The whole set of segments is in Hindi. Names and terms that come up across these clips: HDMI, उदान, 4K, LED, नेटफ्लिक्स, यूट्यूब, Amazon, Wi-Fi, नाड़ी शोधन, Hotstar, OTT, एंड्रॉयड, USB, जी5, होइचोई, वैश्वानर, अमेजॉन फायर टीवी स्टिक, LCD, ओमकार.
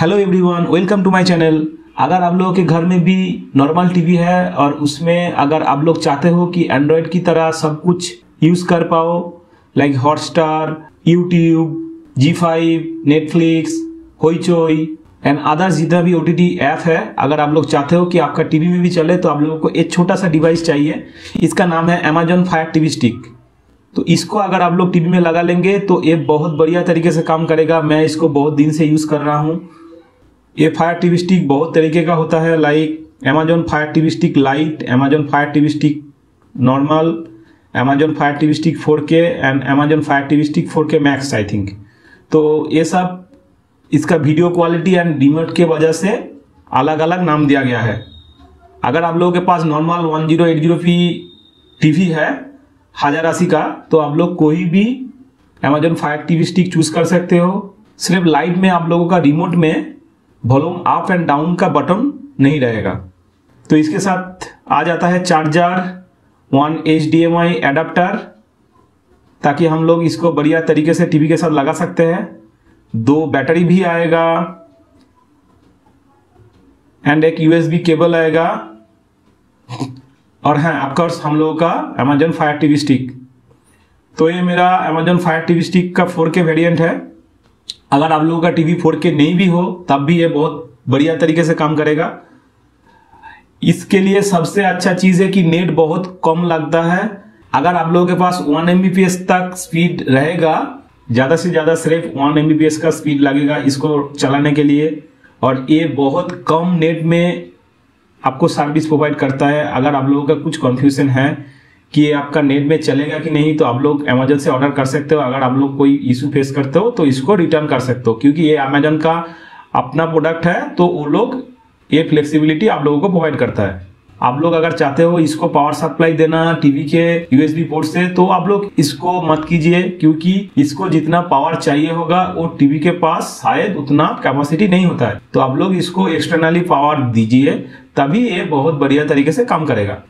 Hello everyone, welcome to my channel. अगर आप लोगों के घर में भी नॉर्मल टीवी है और उसमें अगर आप लोग चाहते हो कि एंड्रॉयड की तरह सब कुछ यूज कर पाओ, like Hotstar, यूट्यूब, जी5, नेटफ्लिक्स, होइचोई and other जितना भी OTT ऐप है, अगर आप लोग चाहते हो कि आपका टीवी में भी चले, तो आप लोगों को एक छोटा सा डिवाइस चाहिए। इसका नाम है अमेजॉन फायर टीवी स्टिक। तो इसको अगर आप लोग टीवी में लगा लेंगे तो ये बहुत बढ़िया तरीके से काम करेगा। मैं इसको बहुत दिन से यूज कर रहा हूँ। ये फायर टीवी स्टिक बहुत तरीके का होता है, like अमेजॉन फायर टीवी स्टिक Lite, अमेजॉन फायर टीवी स्टिक normal, अमेजॉन फायर टीवी स्टिक 4K and अमेजॉन फायर टीवी स्टिक 4K Max I think. तो ये सब इसका वीडियो क्वालिटी एंड रिमोट के वजह से अलग अलग नाम दिया गया है। अगर आप लोगों के पास नॉर्मल 1080p टीवी है 1080 का, तो आप लोग कोई भी अमेजॉन फायर टीवी स्टिक choose कर सकते हो। सिर्फ लाइट में आप लोगों का रिमोट में वॉल्यूम अप एंड डाउन का बटन नहीं रहेगा। तो इसके साथ आ जाता है चार्जर, 1 HDMI एडाप्टर, ताकि हम लोग इसको बढ़िया तरीके से टीवी के साथ लगा सकते हैं। 2 बैटरी भी आएगा एंड एक USB केबल आएगा। और हाँ, ऑफकोर्स हम लोगों का अमेजॉन फायर टीवी स्टिक। तो ये मेरा अमेजॉन फायर टीवी स्टिक का 4K वेरिएंट है। अगर आप लोगों का टीवी 4K नहीं भी हो तब भी ये बहुत बढ़िया तरीके से काम करेगा। इसके लिए सबसे अच्छा चीज़ है कि नेट बहुत कम लगता है। अगर आप लोगों के पास 1 MBPS तक स्पीड रहेगा, ज़्यादा से ज़्यादा सिर्फ 1 MBPS का स्पीड लगेगा इसको चलाने के लिए, और ये बहुत कम नेट में आपको सर्विस प्रोवाइड करता है। अगर आप लोगों का कुछ कन्फ्यूजन है कि आपका नेट में चलेगा कि नहीं, तो आप लोग अमेजन से ऑर्डर कर सकते हो। अगर आप लोग कोई इशू फेस करते हो तो इसको रिटर्न कर सकते हो, क्योंकि ये अमेजन का अपना प्रोडक्ट है, तो वो लोग ये फ्लेक्सिबिलिटी आप लोगों को प्रोवाइड करता है। आप लोग अगर चाहते हो इसको पावर सप्लाई देना टीवी के USB पोर्ट से, तो आप लोग इसको मत कीजिए, क्योंकि इसको जितना पावर चाहिए होगा वो टीवी के पास शायद उतना कैपेसिटी नहीं होता है। तो आप लोग इसको एक्सटर्नली पावर दीजिए, तभी ये बहुत बढ़िया तरीके से काम करेगा।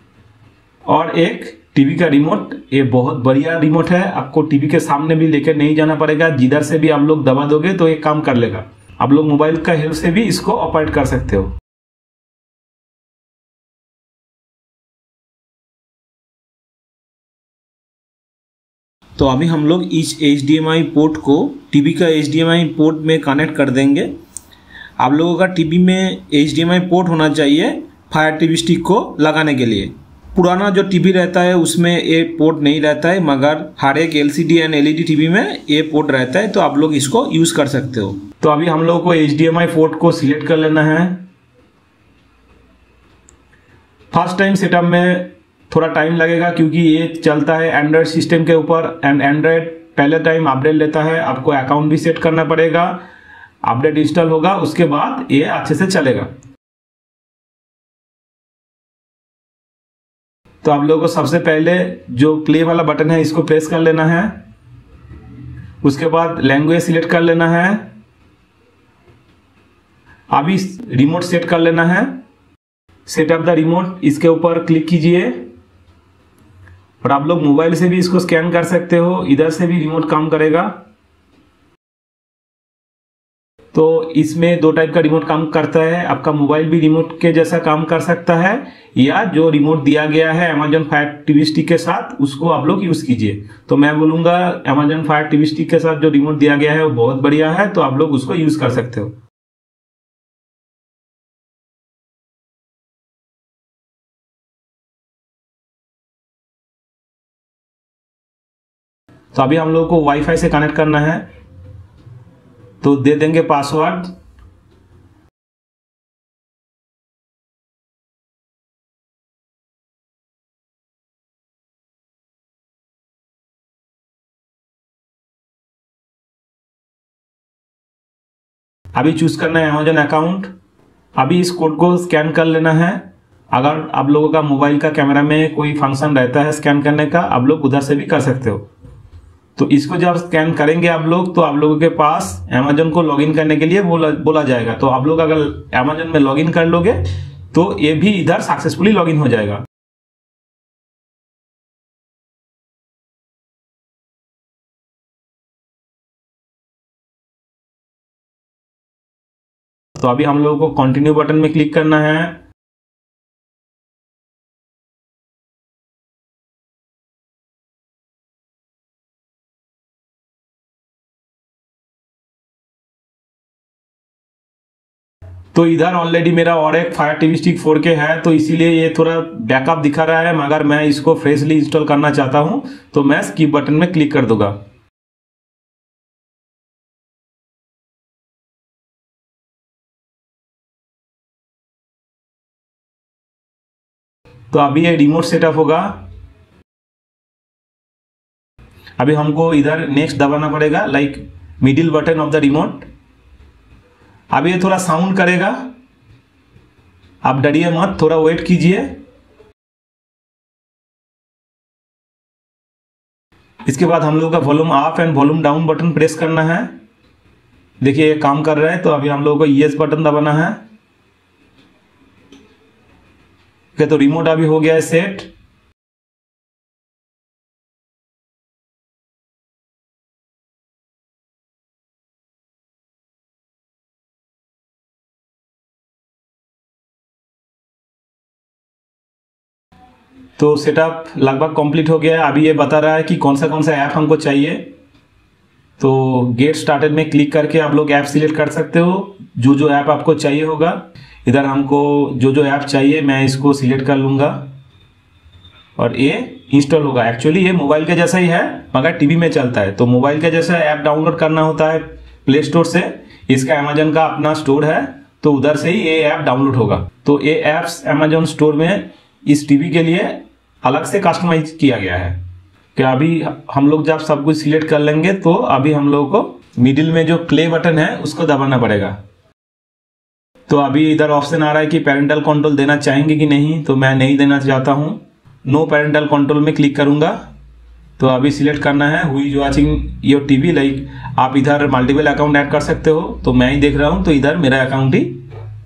और एक टीवी का रिमोट, ये बहुत बढ़िया रिमोट है। आपको टीवी के सामने भी लेकर नहीं जाना पड़ेगा, जिधर से भी आप लोग दबा दोगे तो ये काम कर लेगा। आप लोग मोबाइल का हेल्प से भी इसको ऑपरेट कर सकते हो। तो अभी हम लोग इस HDMI पोर्ट को टीवी का HDMI पोर्ट में कनेक्ट कर देंगे। आप लोगों का टीवी में HDMI पोर्ट होना चाहिए फायर टीवी स्टिक को लगाने के लिए। पुराना जो टीवी रहता है उसमें ये पोर्ट नहीं रहता है, मगर हर एक LCD एंड LED टीवी में ये पोर्ट रहता है, तो आप लोग इसको यूज कर सकते हो। तो अभी हम लोगों को HDMI पोर्ट को सिलेक्ट कर लेना है। फर्स्ट टाइम सेटअप में थोड़ा टाइम लगेगा, क्योंकि ये चलता है एंड्रॉयड सिस्टम के ऊपर एंड एंड्रॉयड पहले टाइम अपडेट लेता है। आपको अकाउंट भी सेट करना पड़ेगा, अपडेट इंस्टॉल होगा, उसके बाद ये अच्छे से चलेगा। तो आप लोगों को सबसे पहले जो प्ले वाला बटन है इसको प्रेस कर लेना है। उसके बाद लैंग्वेज सिलेक्ट कर लेना है। अभी रिमोट सेट कर लेना है। सेट अप द रिमोट, इसके ऊपर क्लिक कीजिए। और आप लोग मोबाइल से भी इसको स्कैन कर सकते हो, इधर से भी रिमोट काम करेगा। तो इसमें 2 टाइप का रिमोट काम करता है। आपका मोबाइल भी रिमोट के जैसा काम कर सकता है, या जो रिमोट दिया गया है अमेजॉन फायर टीवी स्टिक के साथ उसको आप लोग यूज कीजिए। तो मैं बोलूँगा अमेजॉन फायर टीवी स्टिक के साथ जो रिमोट दिया गया है वो बहुत बढ़िया है, तो आप लोग उसको यूज कर सकते हो। तो अभी हम लोग को वाईफाई से कनेक्ट करना है, तो दे देंगे पासवर्ड। अभी चूज करना है अमेजॉन अकाउंट। अभी इस कोड को स्कैन कर लेना है। अगर आप लोगों का मोबाइल का कैमरा में कोई फंक्शन रहता है स्कैन करने का, आप लोग उधर से भी कर सकते हो। तो इसको जब स्कैन करेंगे आप लोग, तो आप लोगों के पास अमेजन को लॉगिन करने के लिए बोला जाएगा। तो आप लोग अगर अमेजन में लॉगिन कर लोगे तो ये भी इधर सक्सेसफुली लॉगिन हो जाएगा। तो अभी हम लोगों को कंटिन्यू बटन में क्लिक करना है। तो इधर ऑलरेडी मेरा और एक फायर टीवी स्टिक 4K है, तो इसीलिए ये थोड़ा बैकअप दिखा रहा है, मगर मैं इसको फ्रेशली इंस्टॉल करना चाहता हूं, तो मैं स्किप बटन में क्लिक कर दूंगा। तो अभी ये रिमोट सेटअप होगा। अभी हमको इधर नेक्स्ट दबाना पड़ेगा, like middle button of the remote. अभी ये थोड़ा साउंड करेगा, आप डरिए मत, थोड़ा वेट कीजिए। इसके बाद हम लोगों का volume up and volume down button press करना है। देखिए ये काम कर रहा है। तो अभी हम लोगों को यस बटन दबाना है। ओके, तो रिमोट अभी हो गया है सेट। तो सेटअप लगभग कंप्लीट हो गया है। अभी ये बता रहा है कि कौन सा ऐप हमको चाहिए। तो गेट स्टार्टेड में क्लिक करके आप लोग ऐप सिलेक्ट कर सकते हो, जो जो ऐप आपको चाहिए होगा। इधर हमको जो जो ऐप चाहिए, मैं इसको सिलेक्ट कर लूँगा और ये इंस्टॉल होगा। एक्चुअली ये मोबाइल के जैसा ही है, मगर टीवी में चलता है। तो मोबाइल के जैसा ऐप डाउनलोड करना होता है प्ले स्टोर से। इसका अमेजन का अपना स्टोर है, तो उधर से ही ये ऐप डाउनलोड होगा। तो ये ऐप्स अमेजोन स्टोर में इस टीवी के लिए अलग से कस्टमाइज किया गया है। कि अभी हम लोग जब सब कुछ सिलेक्ट कर लेंगे, तो अभी हम लोगों को मिडिल में जो प्ले बटन है उसको दबाना पड़ेगा। तो अभी इधर ऑप्शन आ रहा है कि पेरेंटल कंट्रोल देना चाहेंगे कि नहीं, तो मैं नहीं देना चाहता हूँ। नो पेरेंटल कंट्रोल में क्लिक करूँगा। तो अभी सिलेक्ट करना है who is watching your TV. Like आप इधर मल्टीपल अकाउंट ऐड कर सकते हो, तो मैं ही देख रहा हूँ, तो इधर मेरा अकाउंट ही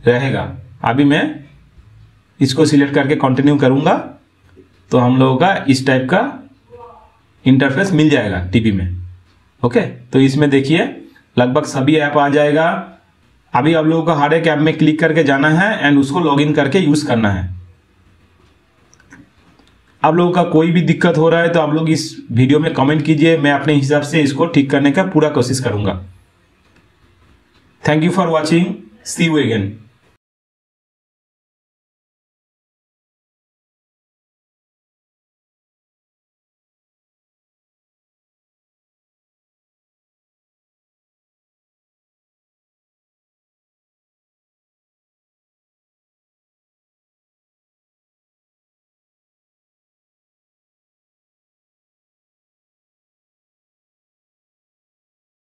रहेगा। अभी मैं इसको सिलेक्ट करके कंटिन्यू करूँगा। तो हम लोगों का इस टाइप का इंटरफेस मिल जाएगा टीवी में। ओके, तो इसमें देखिए लगभग सभी ऐप आ जाएगा। अभी आप लोगों को हर एक ऐप में क्लिक करके जाना है एंड उसको लॉगिन करके यूज़ करना है। आप लोगों का कोई भी दिक्कत हो रहा है तो आप लोग इस वीडियो में कमेंट कीजिए, मैं अपने हिसाब से इसको ठीक करने का पूरा कोशिश करूँगा। Thank you for watching, see you again.